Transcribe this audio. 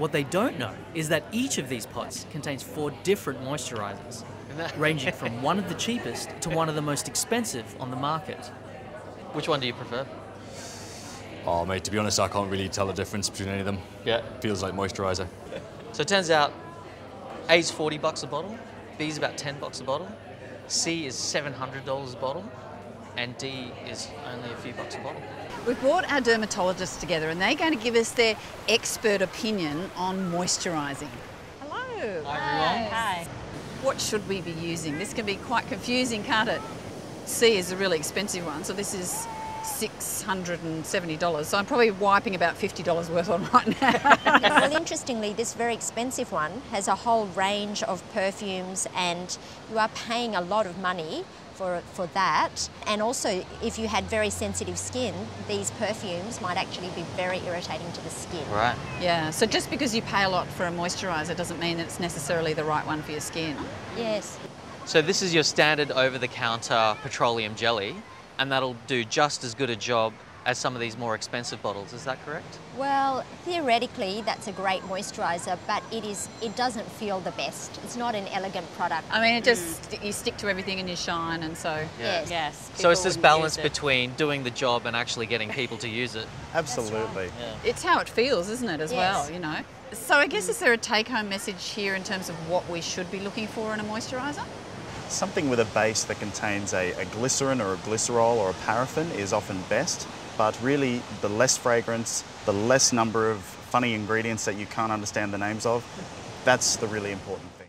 What they don't know is that each of these pots contains 4 different moisturizers, ranging from one of the cheapest to one of the most expensive on the market. Which one do you prefer? Oh, mate, to be honest, I can't really tell the difference between any of them. Yeah. Feels like moisturiser. So it turns out A's 40 bucks a bottle, B's about 10 bucks a bottle, C is $700 a bottle, and D is only a few bucks a bottle. We've brought our dermatologists together and they're going to give us their expert opinion on moisturising. Hello. Hi, everyone. Hi. What should we be using? This can be quite confusing, can't it? C is a really expensive one, so this is $670, so I'm probably wiping about $50 worth on right now. Yeah, well, interestingly, this very expensive one has a whole range of perfumes and you are paying a lot of money for that. And also, if you had very sensitive skin, these perfumes might actually be very irritating to the skin. Right. Yeah, so just because you pay a lot for a moisturiser doesn't mean that it's necessarily the right one for your skin. Yes. So this is your standard over-the-counter petroleum jelly, and that'll do just as good a job as some of these more expensive bottles, is that correct? Well, theoretically, that's a great moisturiser, but it doesn't feel the best. It's not an elegant product. I mean, it just, you stick to everything and you shine, and so... Yeah. Yes. So it's this balance between doing the job and actually getting people to use it. Absolutely. Right. Yeah. It's how it feels, isn't it, as well, you know? So I guess, is there a take-home message here in terms of what we should be looking for in a moisturiser? Something with a base that contains a glycerin or a glycerol or a paraffin is often best, but really the less fragrance, the less number of funny ingredients that you can't understand the names of, that's the really important thing.